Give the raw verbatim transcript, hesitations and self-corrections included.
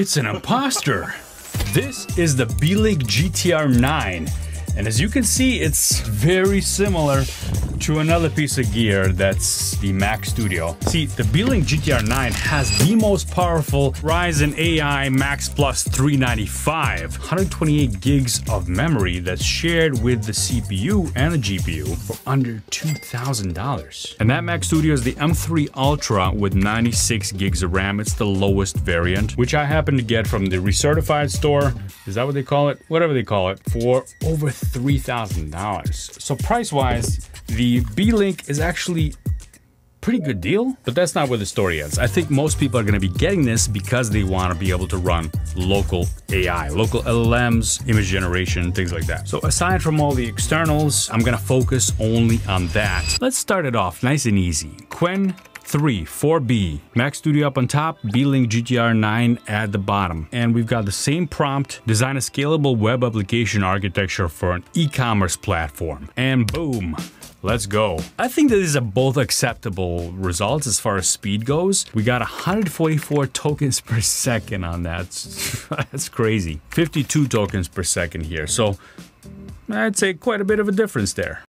It's an imposter. This is the Beelink G T R nine. And as you can see, it's very similar to another piece of gear that's the Mac Studio. See, the Beelink G T R nine has the most powerful Ryzen A I Max+ three ninety-five, one hundred twenty-eight gigs of memory that's shared with the C P U and the G P U for under two thousand dollars. And that Mac Studio is the M three Ultra with ninety-six gigs of RAM. It's the lowest variant, which I happen to get from the recertified store. Is that what they call it? Whatever they call it, for over three thousand dollars. So price-wise, the Beelink is actually pretty good deal, but that's not where the story ends. I think most people are going to be getting this because they want to be able to run local A I, local L L Ms, image generation, things like that. So aside from all the externals, I'm going to focus only on that. Let's start it off nice and easy. Qwen three, four B, Mac Studio up on top, Beelink G T R nine at the bottom. And we've got the same prompt, design a scalable web application architecture for an e-commerce platform. And boom, let's go. I think that these are both acceptable results as far as speed goes. We got one hundred forty-four tokens per second on that. That's crazy. fifty-two tokens per second here. So I'd say quite a bit of a difference there.